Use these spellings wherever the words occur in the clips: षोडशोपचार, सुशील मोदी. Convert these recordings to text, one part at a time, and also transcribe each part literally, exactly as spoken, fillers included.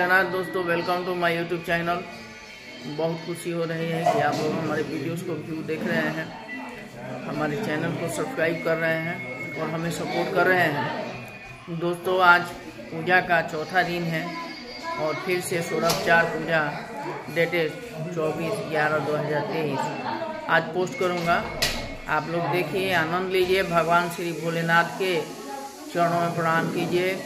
प्लनाथ दोस्तों, welcome to my YouTube channel. बहुत खुशी हो रही है कि आप लोग हमारे वीडियोस को व्यू देख रहे हैं, हमारे चैनल को सब्सक्राइब कर रहे हैं और हमें सपोर्ट कर रहे हैं। दोस्तों आज पूजा का चौथा दिन है और फिर से षोडशोपचार पूजा डेटेड चौबीस ग्यारह दो हज़ार तेईस आज पोस्ट करूँगा। आप लोग देखिए, आनंद लीजिए, भगवान श्री भोलेनाथ के चरणों में प्रणाम कीजिए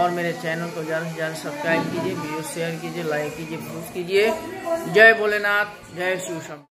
और मेरे चैनल को ज़्यादा से ज़्यादा सब्सक्राइब कीजिए, वीडियो शेयर कीजिए, लाइक कीजिए, पोस्ट कीजिए। जय भोलेनाथ, जय शिवशंकर।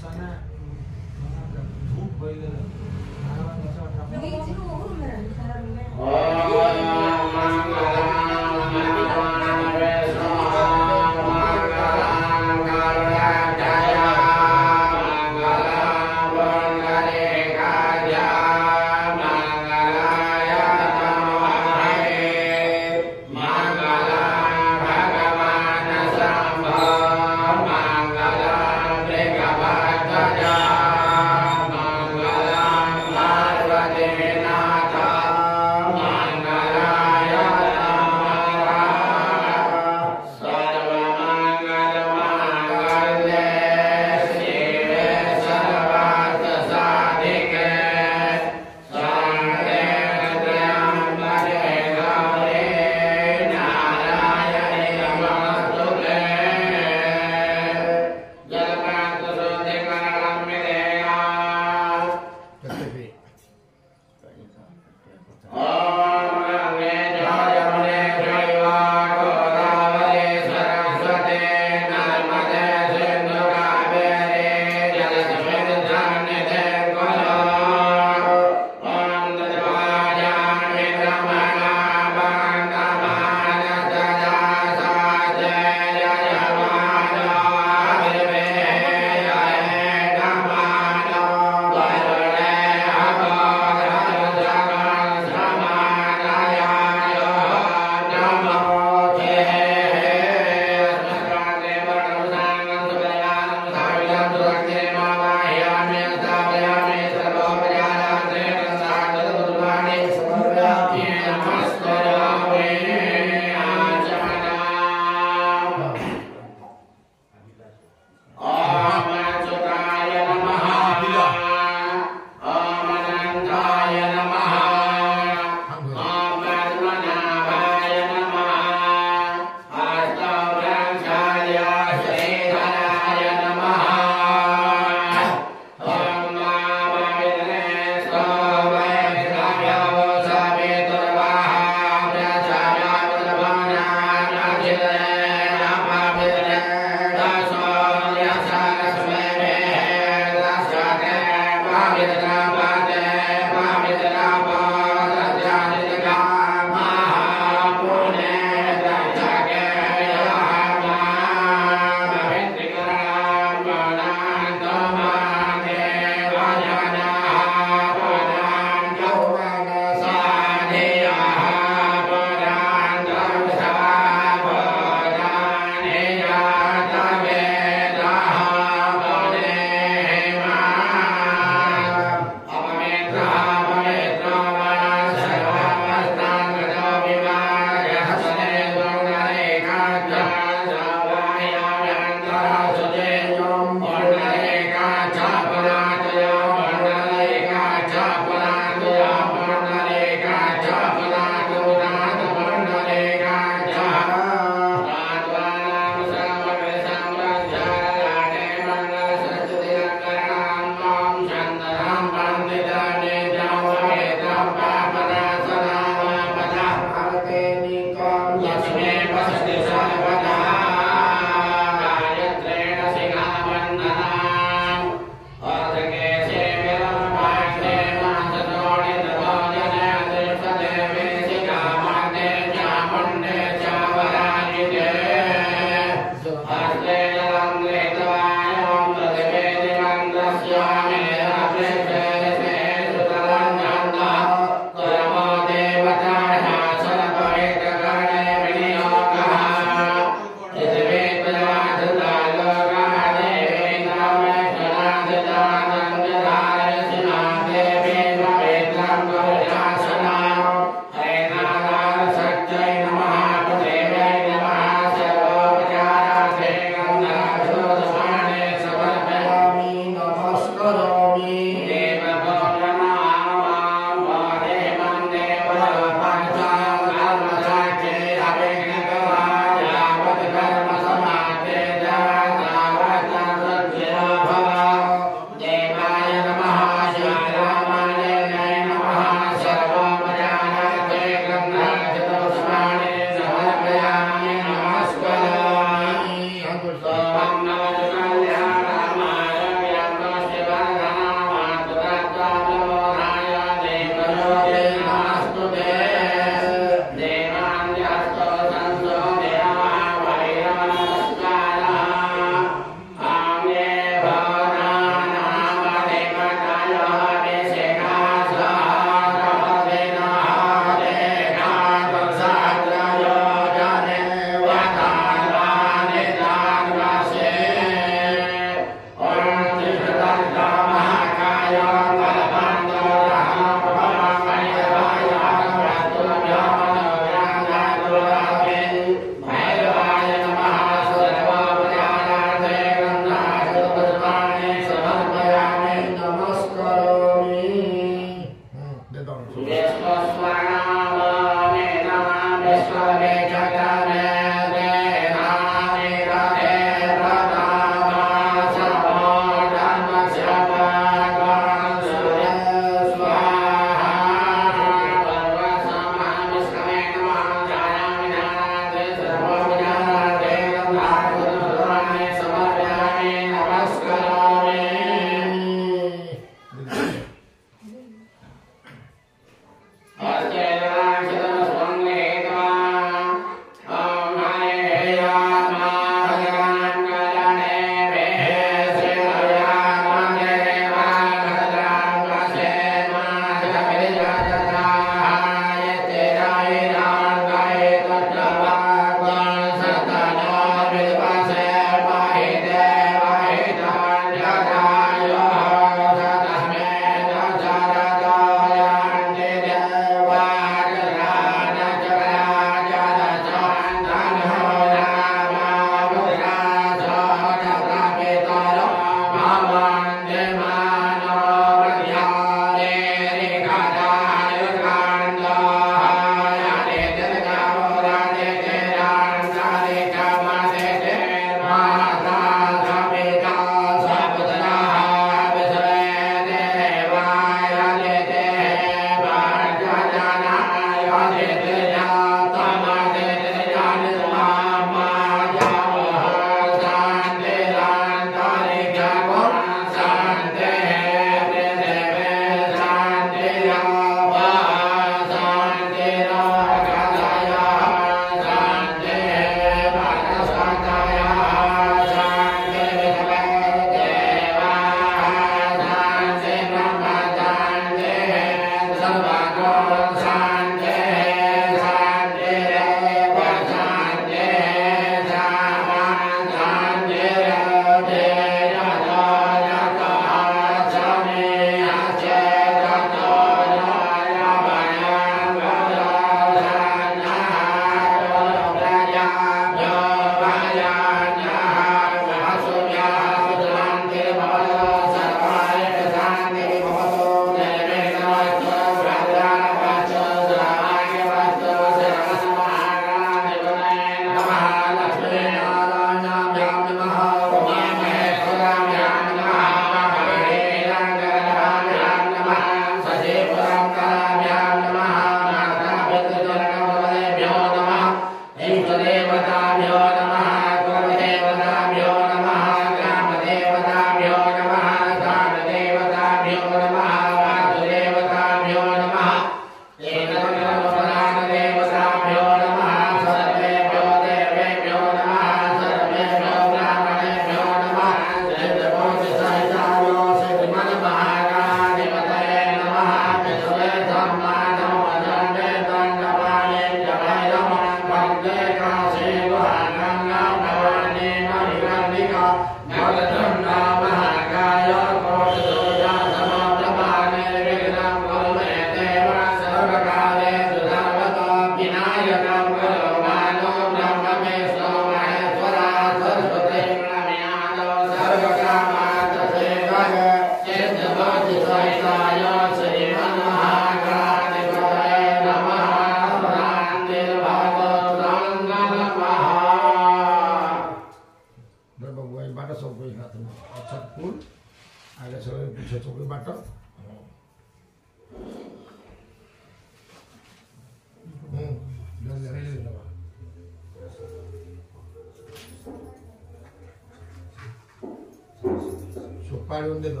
पाडून देतो.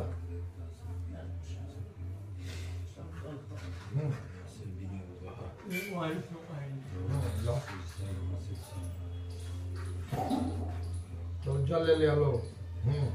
तो जले ले लो. Amen.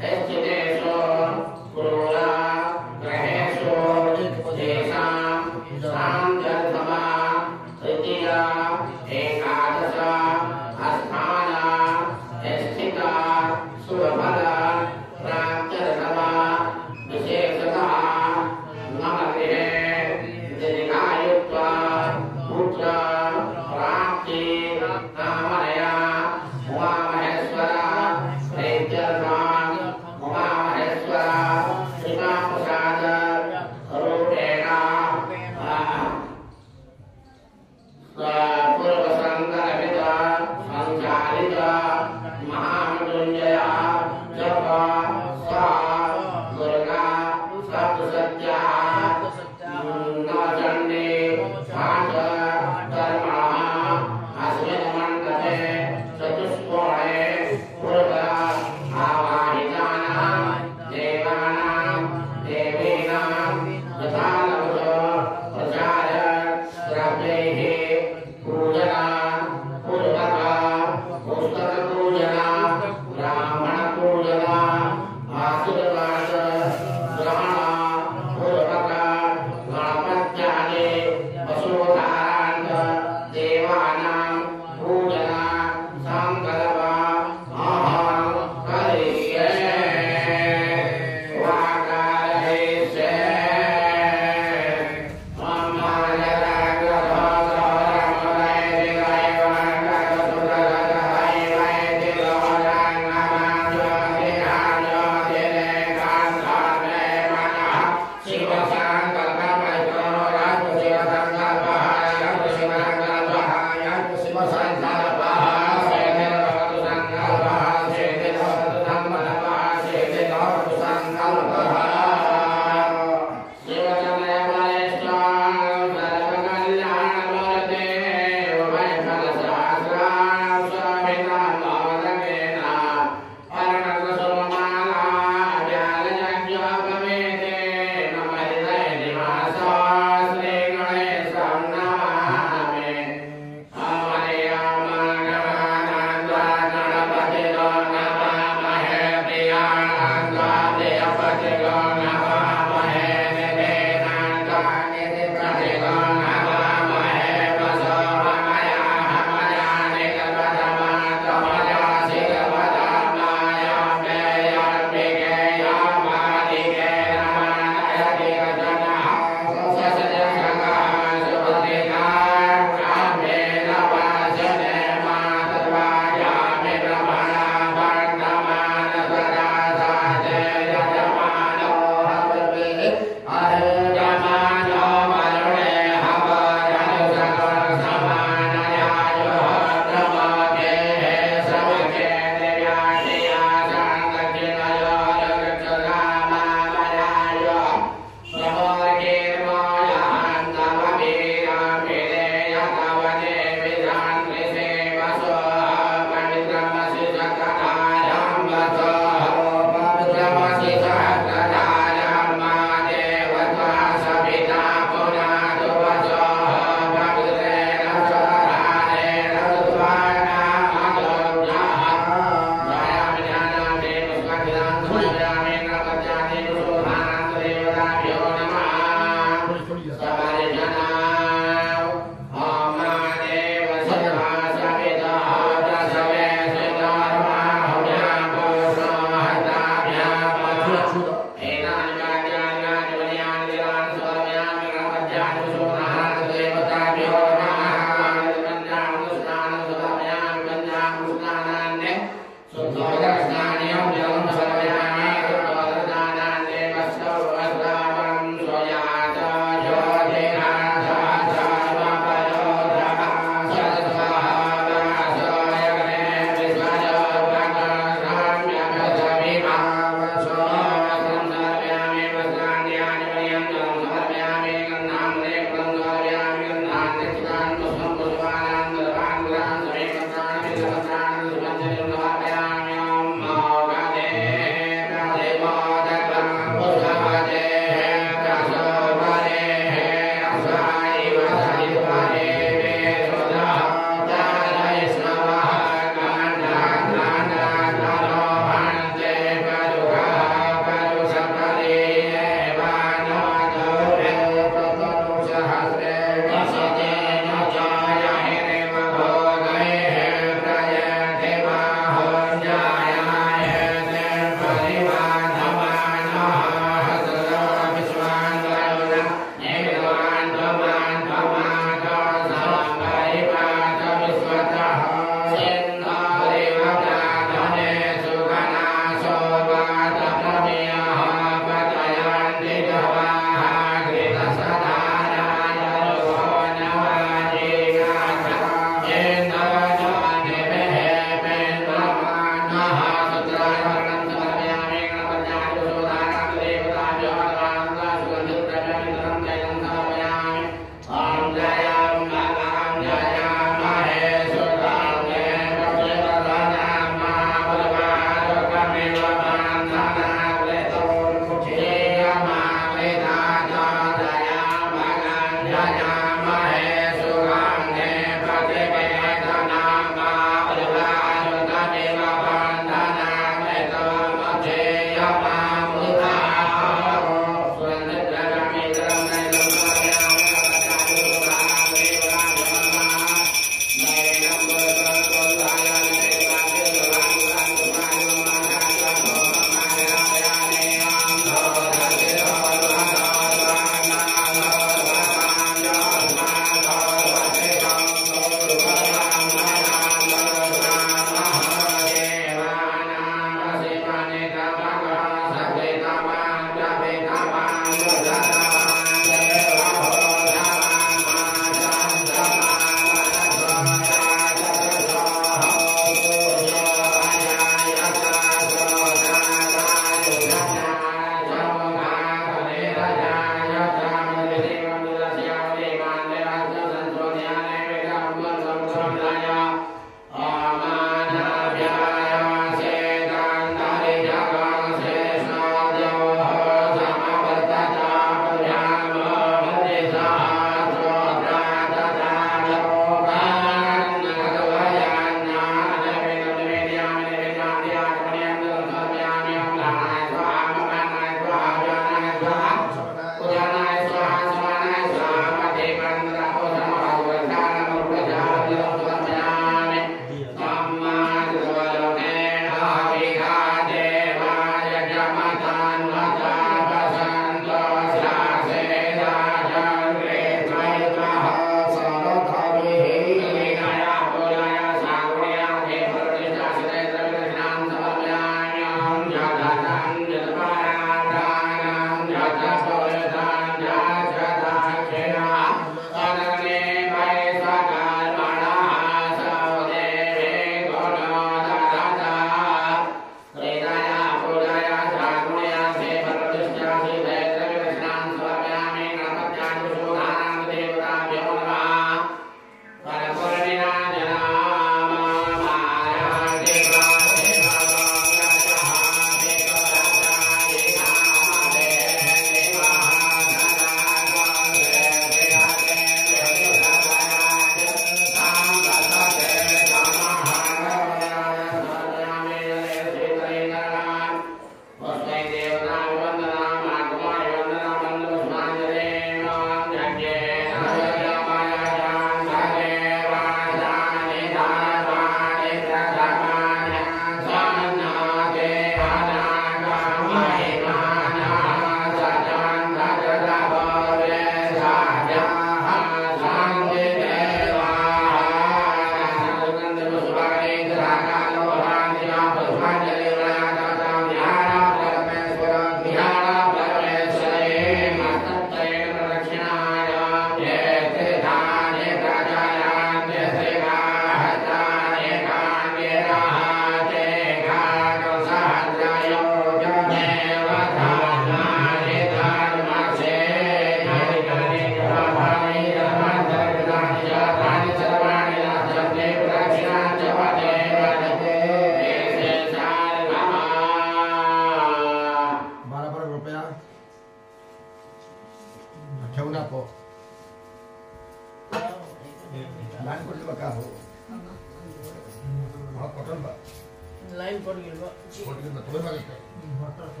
फाइल पड़ गेल बा छोड़ के तबे बाकी का भरता तो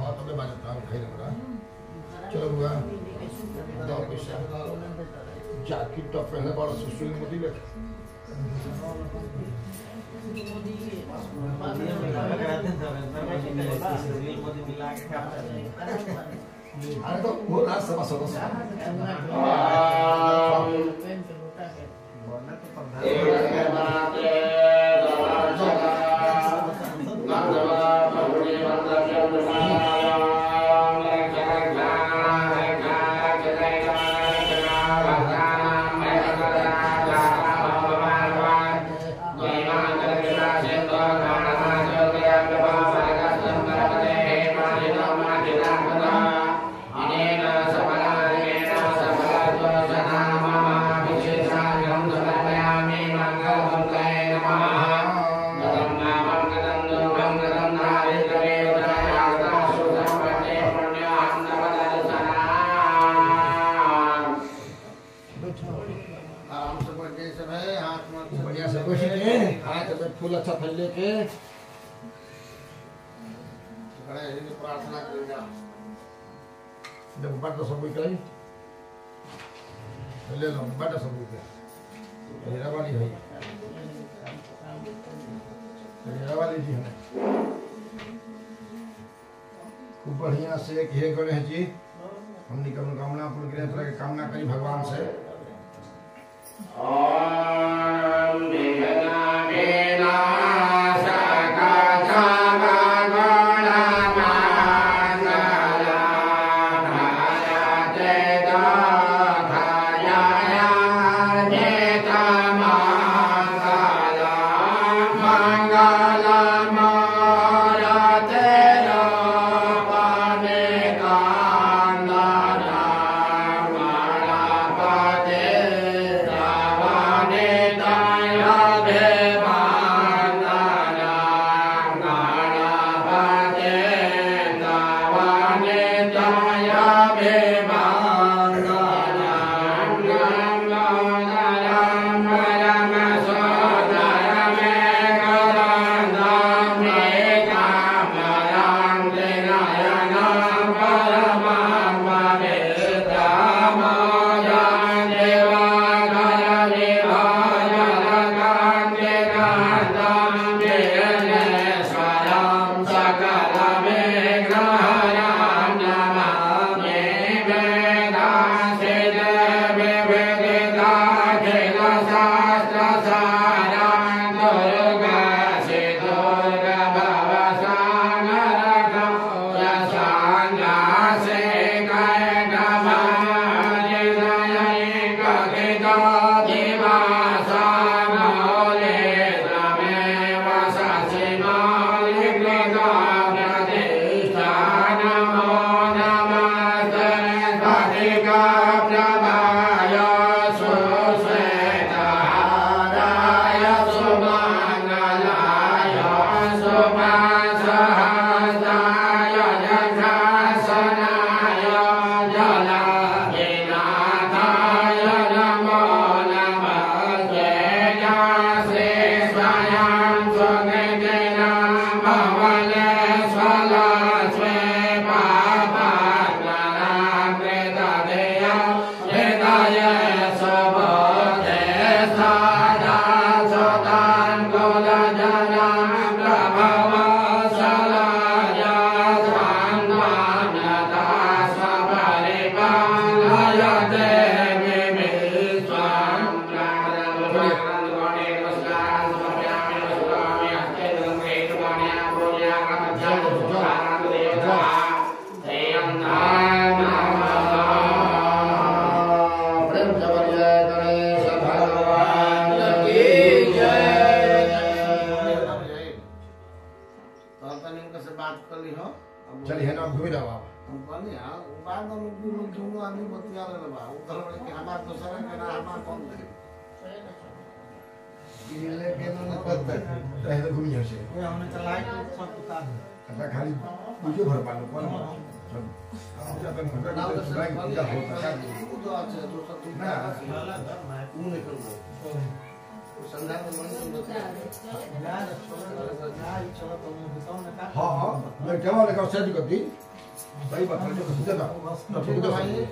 हां तबे बाकी काम खैर बड़ा चलो बुआ दो पैसा जैकेट तो पहले बड़ा सुशील मोदी ले मोदी के बाद में लगाते हैं सुशील मोदी मिला के खाता है अरे तो वो रात सभा सदस्य हां फूल अच्छा फल लेके गणेश जी की प्रार्थना करेगा जब बट सब निकल ले लो बट सब निकल ये रवाली है ये रवाली जी है खूब बढ़िया से एक हे गणेश जी हमनी कम कामना पूर्ण करे तरह के कामना करी भगवान से ओम देवा हाँ मैं क्या वाले का सही करती सही बात है जो किसी का ठीक तो है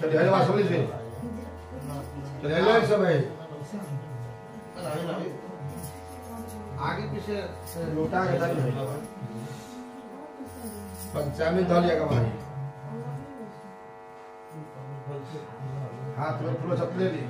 चलिए हलवा सब लीजिए चलिए हलवा सब है आगे पीछे लोटा के दाल पंचामी दाल या कमाई हाथ में फूलो चपले ली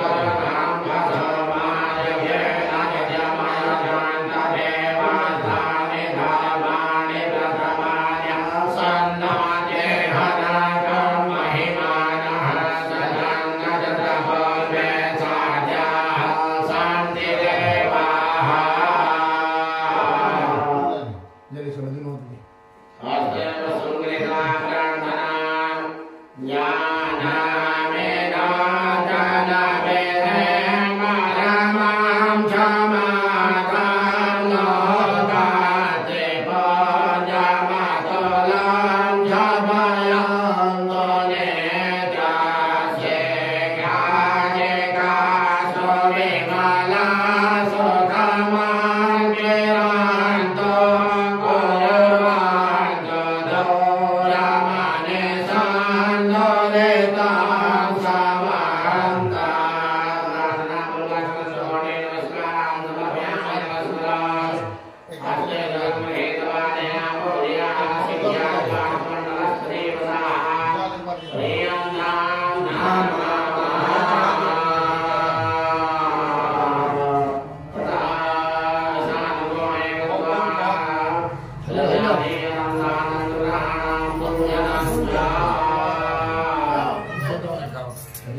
I'm चल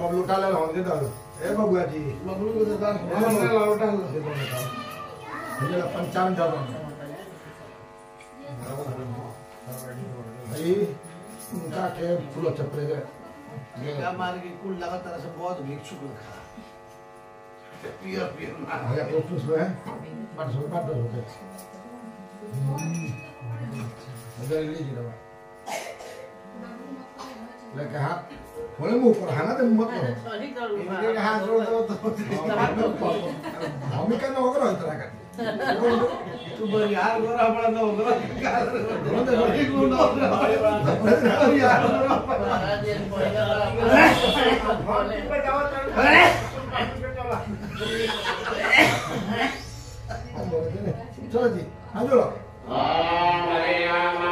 बबलू टाल होंगे दारू ए बबुआ जी बबलू को दादा हमने लौटा लो ये पंचान जाओ भाई उनका के फूल चपड़े गए का मार के कुल लगातार से बहुत भिक्षुक खा पिया पिया आया ऑफिस में मत सो मत हो गए मजा लीजिए ना लेके हाथ बोले मुंह पर हाना दे मत इनके हाथ जोड़ दो तो भूमिका ना होगा इतना कर तू यार गोरा बड़ा ना होगा बोले गुण ना होगा यार गोरा बड़ा चलो जी हां जोड़ो Amen.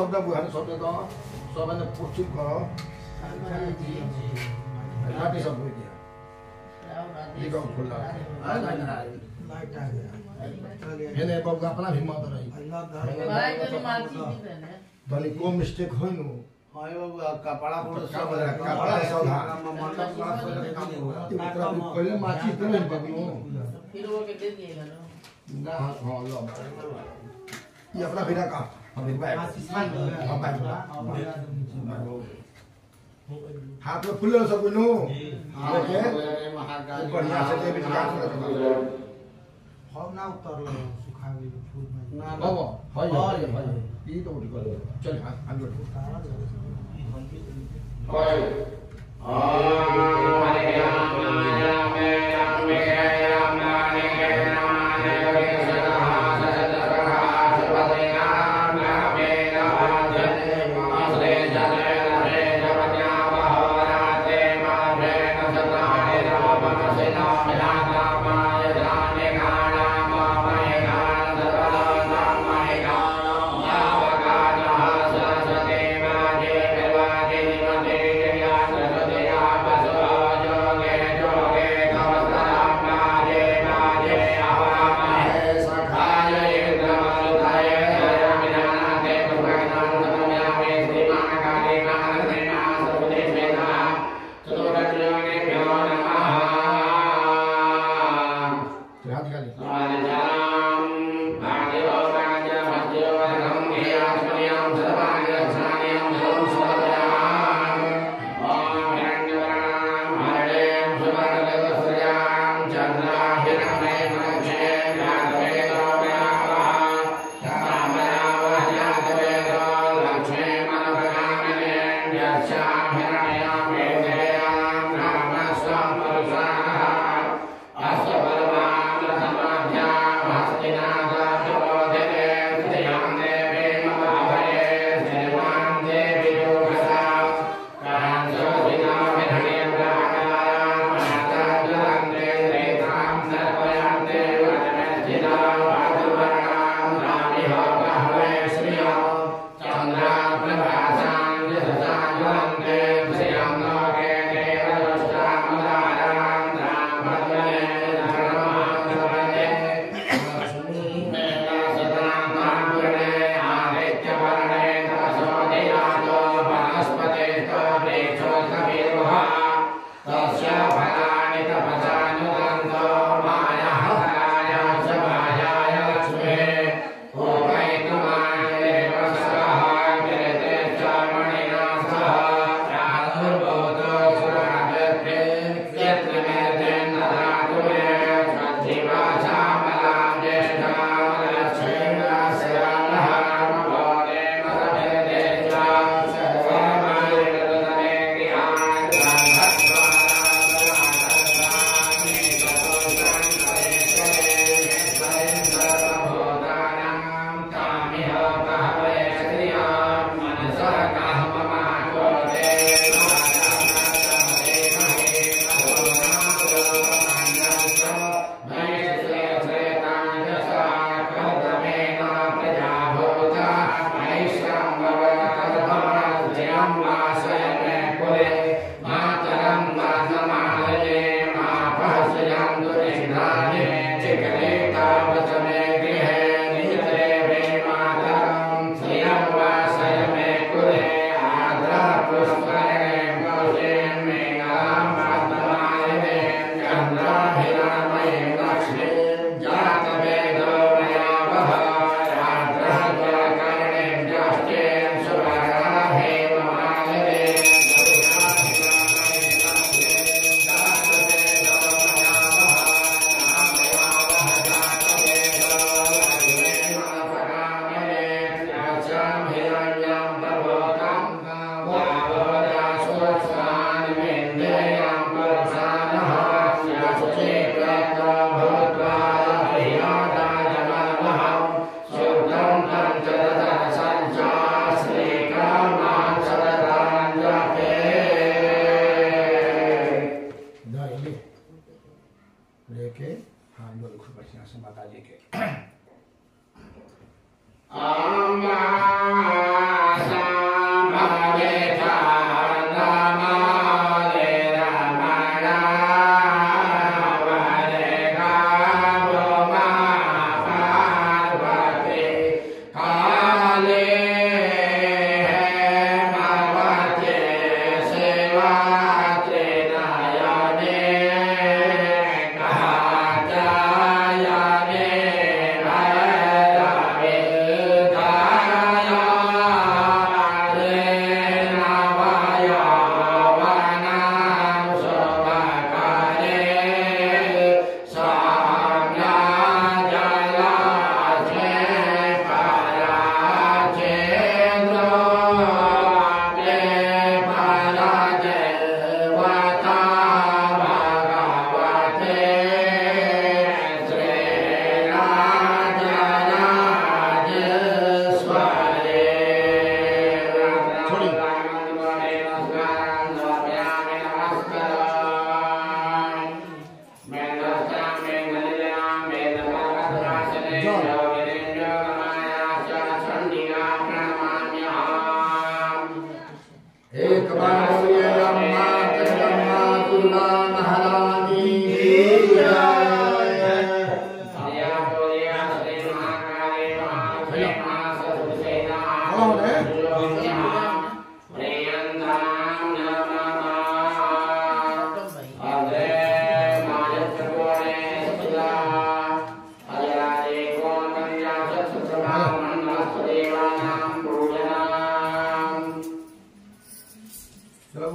शब्द बुहारी शब्द तो सब ने पौष्टिक को राती सब हो गया ये गांव खुला है ना लाइट आ गया ये ने बाप का अपना भी माता रही भाई तो मानती नहीं है भले को मिस्टेक हो नु हाय बाबू कपड़ा पर सब कपड़ा सब मंडप का काम होगा पहले माची तो नहीं बगलो फिर वो के दे दिएगा ना हां लो ये अपना बेटा का हम एक बार हम बार हाथ में फूल सब नो ओके बढ़िया से दे बेटा हम ना उतर लो सुखा गई फूल में ना बाबू हाय हाय ये तो उठ गए चल हम लोग Hoi Om Amen.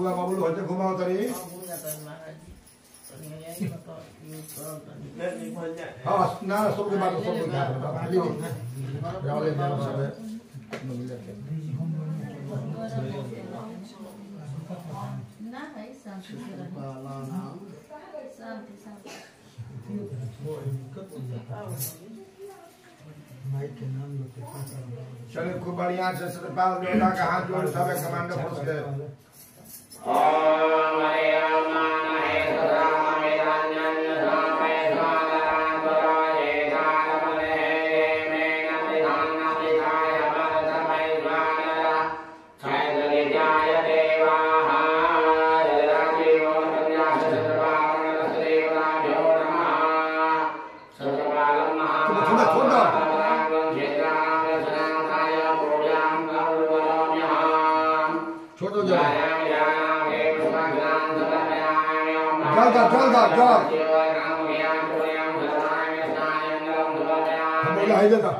बाबू बाबू होते घुमाओ तरी हां ना सब के बात सब के खाली रावले जाओ सब मिल जाते ना भाई शांति से पाला नाम शांति शांति वो कब जाता चले खूब बढ़िया से सरपाल जोड़ा का हाथ जोड़ सब कमांडो फोर्स के ओम हरि ओम हरि राम हरि राम राम हरि राम हरि राम हरे मे नम राम विधाय भरत भय द्वारा जय जय जय देवा हर राजीव संन्यास सर्वांग सेवा भो नमः सर्वपाल नमः थोड़ा थोड़ा चलता चलता चल बोला है जता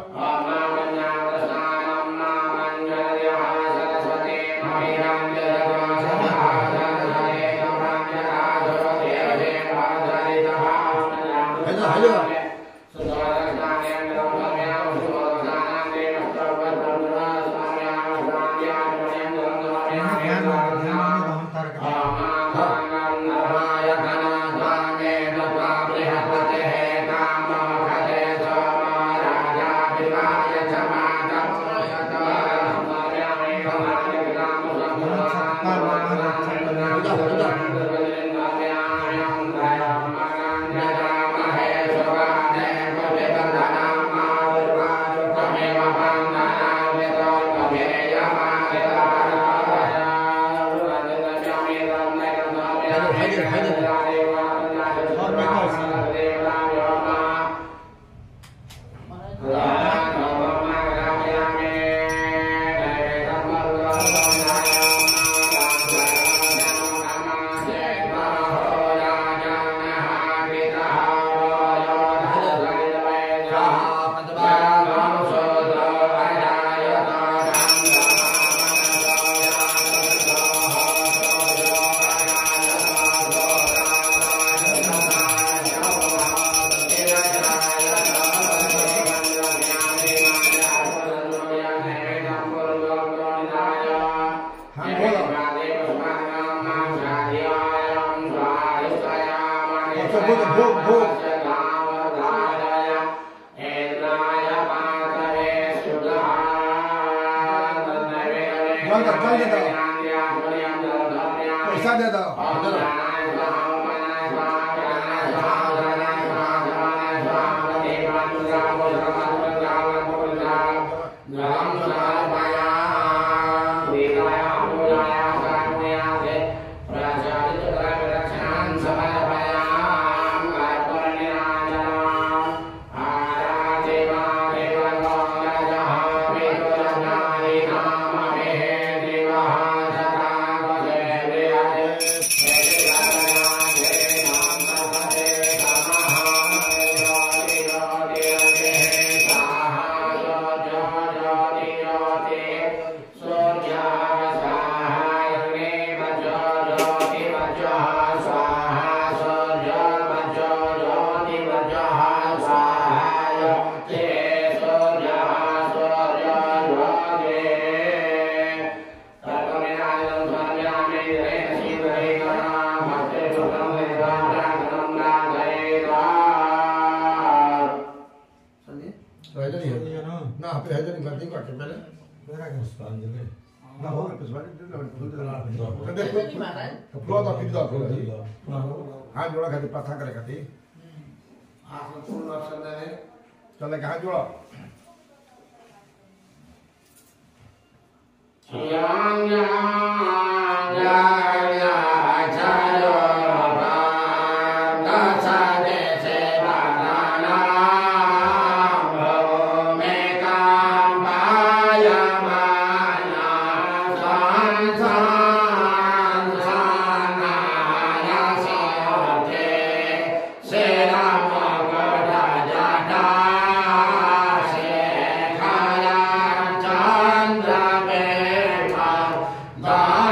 Bye.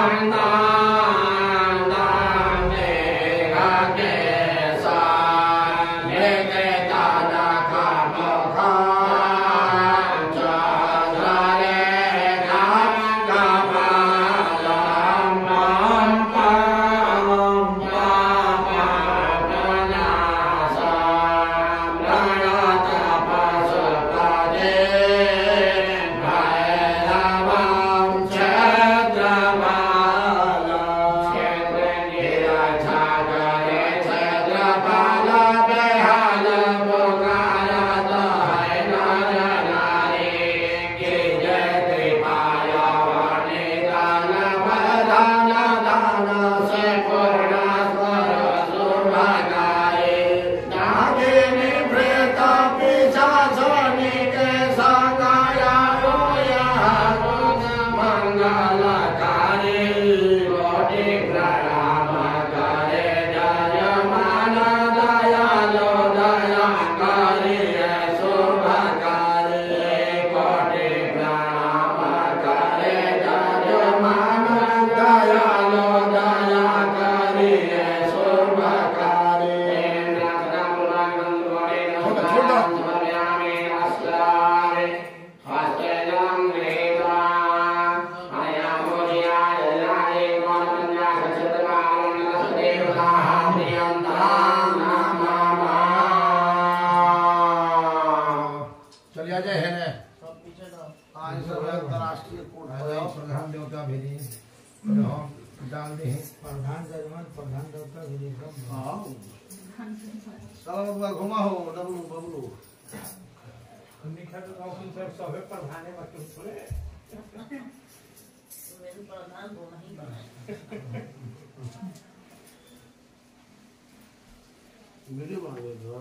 अंतरराष्ट्रीय कोड है प्रधान देवता भेजे डाल दे प्रधान जजमान प्रधान देवता भेजे साला घुमा हो डबलू बबलू निखर सर सब प्रधान है बाकी थोड़े मेरे प्रधान वो नहीं मेरे बांगे था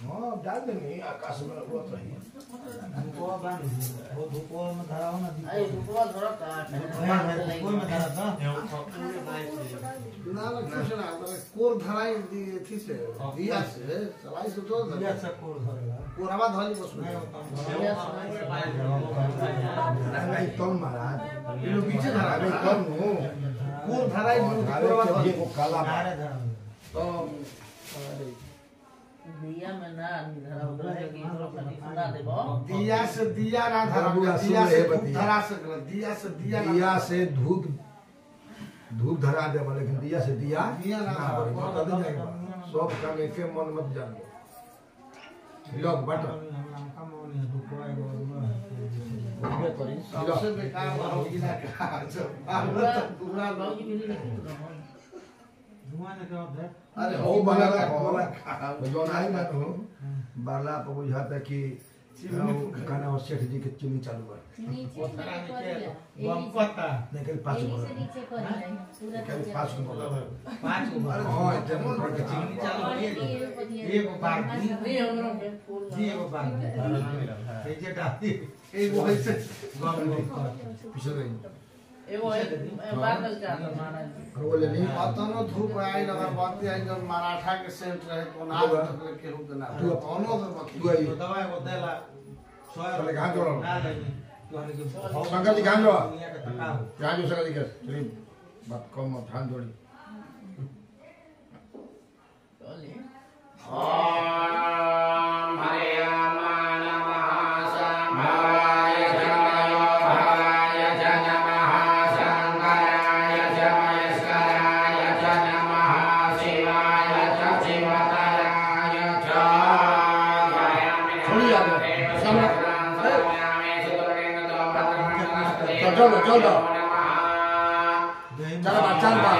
हाँ डाल देंगे आकाश में रखो तो ही धुपवा बांध वो धुपवा में धरा हो ना अरे धुपवा धरा था धुपवा में धरा था ना ना कुछ ना तो कोर धराई थी से दिया से सलाई सुतो दिया से कोर धरा कोर आवाज़ धरी बस में ना इतना महाराज ये लोग पीछे धरा है इतना नो कोर धराई धरा ये वो काला तो दिया में ना धरा उधर है कि इधर पर सुना देबो दिया से दिया ना धरा दिया से धरा सकला दिया से दिया ना दिया से धूप धूप धरा देबो लेकिन दिया से दिया दिया ना बता दे जाएगा सब काम एक मन मत जानो लोग बट काम नहीं धूप आएगा धूप करी सबसे बेकार होगी ना का पूरा पूरा लोग मेरी धुआं निकल रहा है अरे हो बाला का जो ना ही मत हो बाला पर बुझाता कि कहना और शेख जी के चुनी चालू है बम्पता लेकिन पांच को लेकिन पांच को पांच को हाँ जब उनका चुनी चालू है ये वो बांग ये वो बांग ये जो डाली ये वो ऐसे पिछले दिन एवो बात का महाराज और बोले नहीं पतनो धूप आए अगर बात आई जब मराठा के सेंट रहे कोना तक के हो देना तू पतनो पर तू दवाई को देला सौ ले गांजो ना ले तू संगल जी गांजो गांजो संगल जी कर चली बात कम ध्यान जोड़ी चले ओम हरिया चलो चलो चल बा चल बा चल बा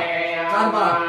एक बार जो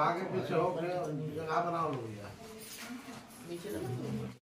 आगे पीछे हो गए बनाओ लोग।